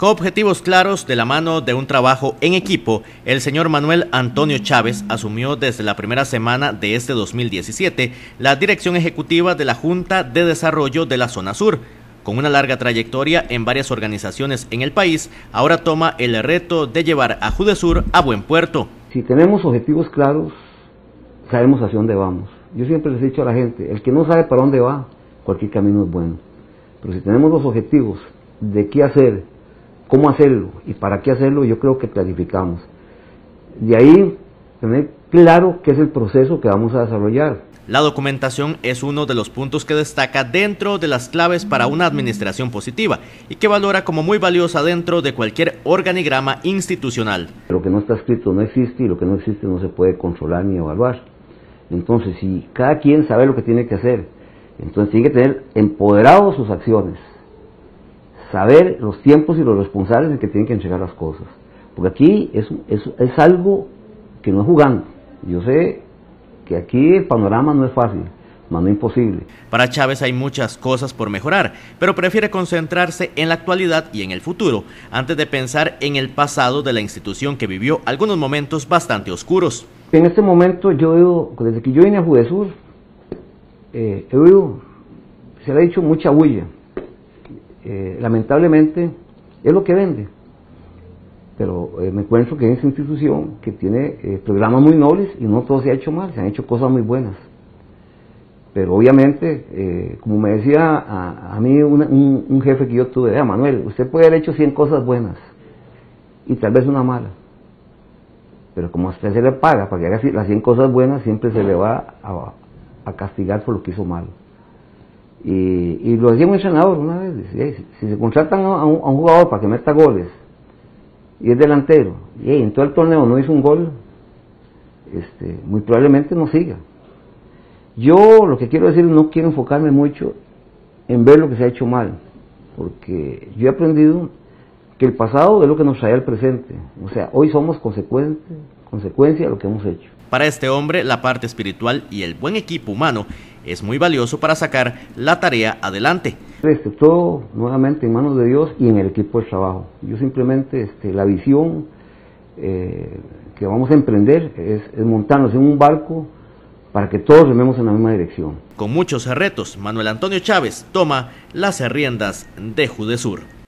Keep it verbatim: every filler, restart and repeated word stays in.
Con objetivos claros, de la mano de un trabajo en equipo, el señor Manuel Antonio Chávez asumió desde la primera semana de este dos mil diecisiete la dirección ejecutiva de la Junta de Desarrollo de la Zona Sur. Con una larga trayectoria en varias organizaciones en el país, ahora toma el reto de llevar a Judesur a buen puerto. Si tenemos objetivos claros, sabemos hacia dónde vamos. Yo siempre les he dicho a la gente, el que no sabe para dónde va, cualquier camino es bueno. Pero si tenemos los objetivos de qué hacer, cómo hacerlo y para qué hacerlo, yo creo que planificamos. De ahí, tener claro qué es el proceso que vamos a desarrollar. La documentación es uno de los puntos que destaca dentro de las claves para una administración positiva y que valora como muy valiosa dentro de cualquier organigrama institucional. Lo que no está escrito no existe y lo que no existe no se puede controlar ni evaluar. Entonces, si cada quien sabe lo que tiene que hacer, entonces tiene que tener empoderados sus acciones, saber los tiempos y los responsables de que tienen que entregar las cosas. Porque aquí es, es, es algo que no es jugando. Yo sé que aquí el panorama no es fácil, más no imposible. Para Chávez hay muchas cosas por mejorar, pero prefiere concentrarse en la actualidad y en el futuro, antes de pensar en el pasado de la institución que vivió algunos momentos bastante oscuros. En este momento, yo digo, desde que yo vine a Judesur, eh, he oído, se le ha dicho mucha bulla. Eh, lamentablemente es lo que vende, pero eh, me encuentro que es una institución que tiene eh, programas muy nobles y no todo se ha hecho mal, se han hecho cosas muy buenas, pero obviamente eh, como me decía a, a mí una, un, un jefe que yo tuve, ah, Manuel, usted puede haber hecho cien cosas buenas y tal vez una mala, pero como a usted se le paga para que haga las cien cosas buenas, siempre se le va a, a castigar por lo que hizo malo. Y, y lo decía un entrenador una vez, decía, si, si se contratan a un, a un jugador para que meta goles y es delantero, y en todo el torneo no hizo un gol, este, muy probablemente no siga. Yo lo que quiero decir, no quiero enfocarme mucho en ver lo que se ha hecho mal, porque yo he aprendido que el pasado es lo que nos trae al presente, o sea, hoy somos consecuentes, consecuencia de lo que hemos hecho. Para este hombre, la parte espiritual y el buen equipo humano es muy valioso para sacar la tarea adelante. Este, todo nuevamente en manos de Dios y en el equipo de trabajo. Yo simplemente este, la visión eh, que vamos a emprender es, es montarnos en un barco para que todos rememos en la misma dirección. Con muchos retos, Manuel Antonio Chávez toma las riendas de Judesur.